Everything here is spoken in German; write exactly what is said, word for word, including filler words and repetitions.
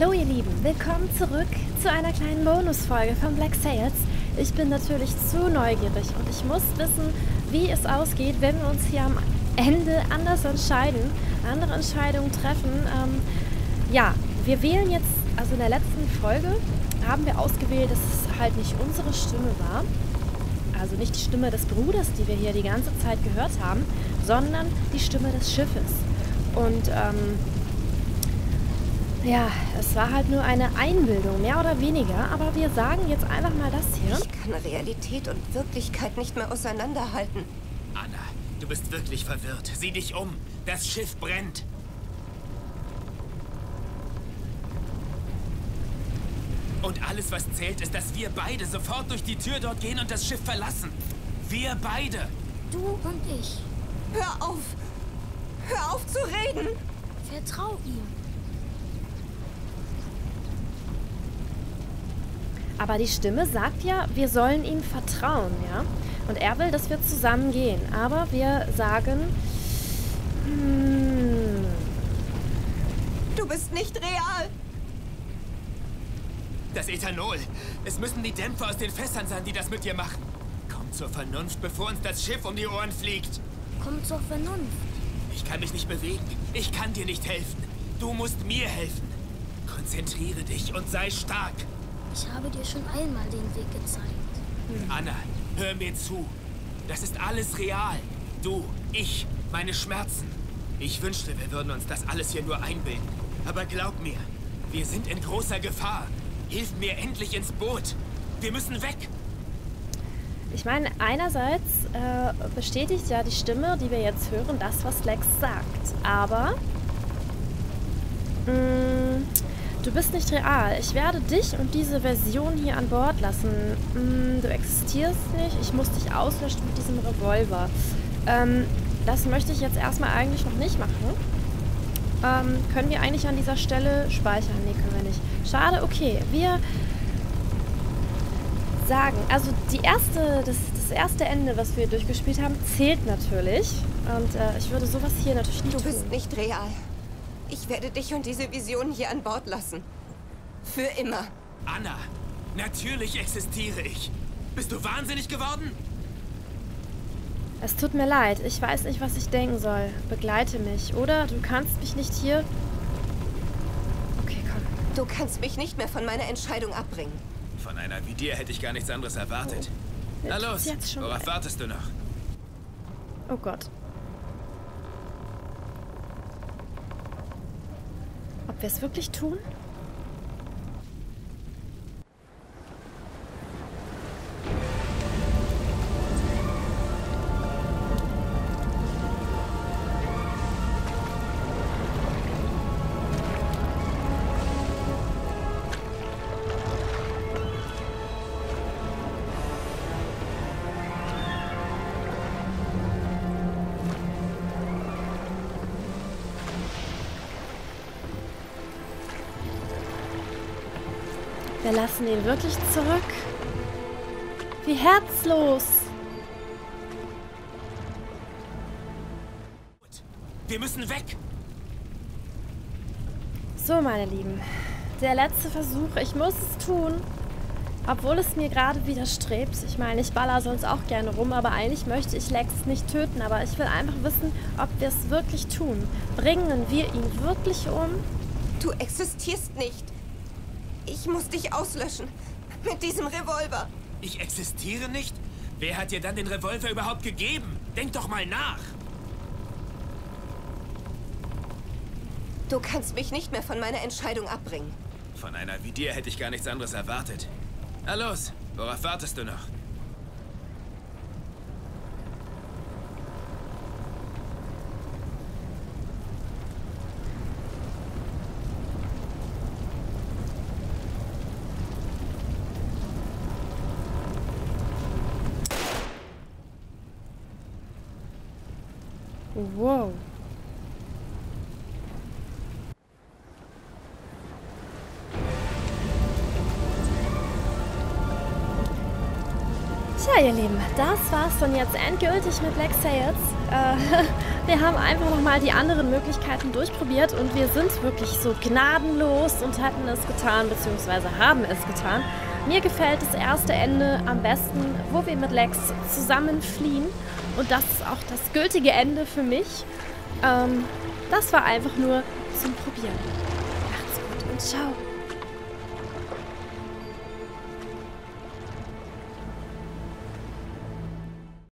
Hallo ihr Lieben, willkommen zurück zu einer kleinen Bonusfolge von Black Sails. Ich bin natürlich zu neugierig und ich muss wissen, wie es ausgeht, wenn wir uns hier am Ende anders entscheiden, andere Entscheidungen treffen. Ähm, ja, wir wählen jetzt, also in der letzten Folge haben wir ausgewählt, dass es halt nicht unsere Stimme war, also nicht die Stimme des Bruders, die wir hier die ganze Zeit gehört haben, sondern die Stimme des Schiffes. Und ähm, ja, es war halt nur eine Einbildung, mehr oder weniger, aber wir sagen jetzt einfach mal das hier. Ich kann Realität und Wirklichkeit nicht mehr auseinanderhalten. Anna, du bist wirklich verwirrt. Sieh dich um. Das Schiff brennt. Und alles, was zählt, ist, dass wir beide sofort durch die Tür dort gehen und das Schiff verlassen. Wir beide. Du und ich. Hör auf. Hör auf zu reden. Vertrau ihm. Aber die Stimme sagt ja, wir sollen ihm vertrauen, ja? Und er will, dass wir zusammen gehen. Aber wir sagen... Hmm, du bist nicht real! Das Ethanol! Es müssen die Dämpfer aus den Fässern sein, die das mit dir machen. Komm zur Vernunft, bevor uns das Schiff um die Ohren fliegt. Komm zur Vernunft. Ich kann mich nicht bewegen. Ich kann dir nicht helfen. Du musst mir helfen. Konzentriere dich und sei stark. Ich habe dir schon einmal den Weg gezeigt. Anna, hör mir zu. Das ist alles real. Du, ich, meine Schmerzen. Ich wünschte, wir würden uns das alles hier nur einbilden. Aber glaub mir, wir sind in großer Gefahr. Hilf mir endlich ins Boot. Wir müssen weg. Ich meine, einerseits äh, bestätigt ja die Stimme, die wir jetzt hören, das, was Lex sagt. Aber... Mh, du bist nicht real. Ich werde dich und diese Version hier an Bord lassen. Hm, du existierst nicht. Ich muss dich auslöschen mit diesem Revolver. Ähm, das möchte ich jetzt erstmal eigentlich noch nicht machen. Ähm, können wir eigentlich an dieser Stelle speichern? Nee, können wir nicht. Schade, okay. Wir sagen, also die erste, das, das erste Ende, was wir durchgespielt haben, zählt natürlich. Und äh, ich würde sowas hier natürlich nicht tun. Du bist nicht real. Ich werde dich und diese Vision hier an Bord lassen. Für immer. Anna, natürlich existiere ich. Bist du wahnsinnig geworden? Es tut mir leid. Ich weiß nicht, was ich denken soll. Begleite mich, oder? Du kannst mich nicht hier... Okay, komm. Du kannst mich nicht mehr von meiner Entscheidung abbringen. Von einer wie dir hätte ich gar nichts anderes erwartet. Oh. Na los, jetzt schon worauf wartest du noch? Oh Gott. Ob wir es wirklich tun? Wir lassen ihn wirklich zurück. Wie herzlos. Wir müssen weg. So, meine Lieben. Der letzte Versuch. Ich muss es tun. Obwohl es mir gerade widerstrebt. Ich meine, ich baller sonst auch gerne rum, aber eigentlich möchte ich Lex nicht töten. Aber ich will einfach wissen, ob wir es wirklich tun. Bringen wir ihn wirklich um? Du existierst nicht. Ich muss dich auslöschen. Mit diesem Revolver. Ich existiere nicht? Wer hat dir dann den Revolver überhaupt gegeben? Denk doch mal nach. Du kannst mich nicht mehr von meiner Entscheidung abbringen. Von einer wie dir hätte ich gar nichts anderes erwartet. Na los, worauf wartest du noch? Wow. Tja, ihr Lieben, das war's dann jetzt endgültig mit Black Sails. Äh, Wir haben einfach nochmal die anderen Möglichkeiten durchprobiert und wir sind wirklich so gnadenlos und hatten es getan, beziehungsweise haben es getan. Mir gefällt das erste Ende am besten, wo wir mit Lex zusammen fliehen. Und das ist auch das gültige Ende für mich. Ähm, das war einfach nur zum Probieren. Macht's gut und ciao.